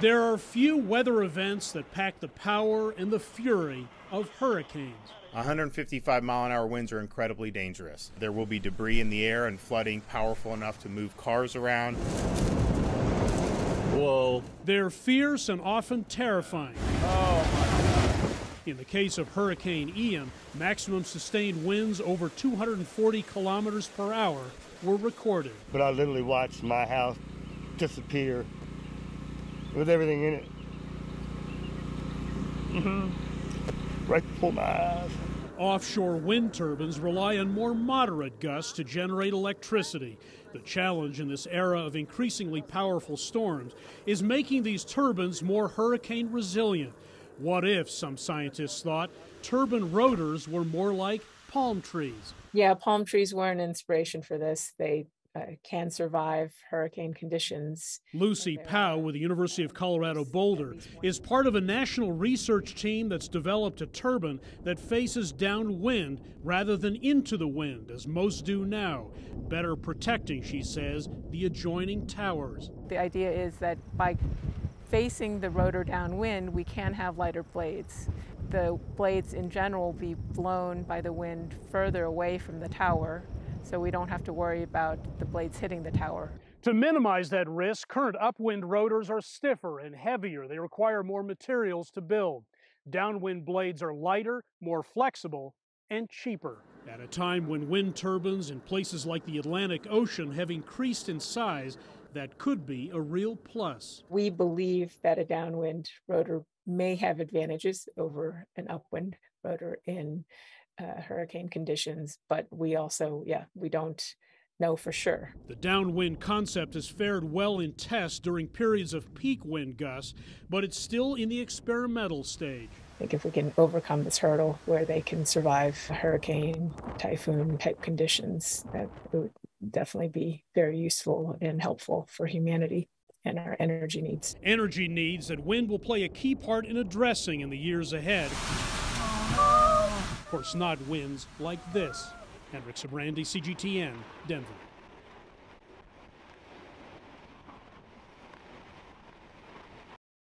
There are few weather events that pack the power and the fury of hurricanes. 155-mile-an-hour winds are incredibly dangerous. There will be debris in the air and flooding powerful enough to move cars around. Whoa. They're fierce and often terrifying. Oh, my God. In the case of Hurricane Ian, maximum sustained winds over 240 kilometers per hour were recorded. But I literally watched my house disappear with everything in it. Right before my eyes. Offshore wind turbines rely on more moderate gusts to generate electricity. The challenge in this era of increasingly powerful storms is making these turbines more hurricane resilient. What if, some scientists thought, turbine rotors were more like palm trees? Yeah, palm trees were an inspiration for this. They can survive hurricane conditions. Lucy Pao with the University of Colorado Boulder is part of a national research team that's developed a turbine that faces downwind rather than into the wind, as most do now, better protecting, she says, the adjoining towers. The idea is that by facing the rotor downwind, we can have lighter blades. The blades in general will be blown by the wind further away from the tower, so we don't have to worry about the blades hitting the tower. To minimize that risk, current upwind rotors are stiffer and heavier. They require more materials to build. Downwind blades are lighter, more flexible, and cheaper. At a time when wind turbines in places like the Atlantic Ocean have increased in size, that could be a real plus. We believe that a downwind rotor may have advantages over an upwind rotor in hurricane conditions, but we also, we don't know for sure. The downwind concept has fared well in tests during periods of peak wind gusts, but it's still in the experimental stage. I think if we can overcome this hurdle where they can survive hurricane, typhoon type conditions, that it would definitely be very useful and helpful for humanity and our energy needs. Energy needs that wind will play a key part in addressing in the years ahead. Of course, not winds like this. Henrik Sabrandi, CGTN, Denver.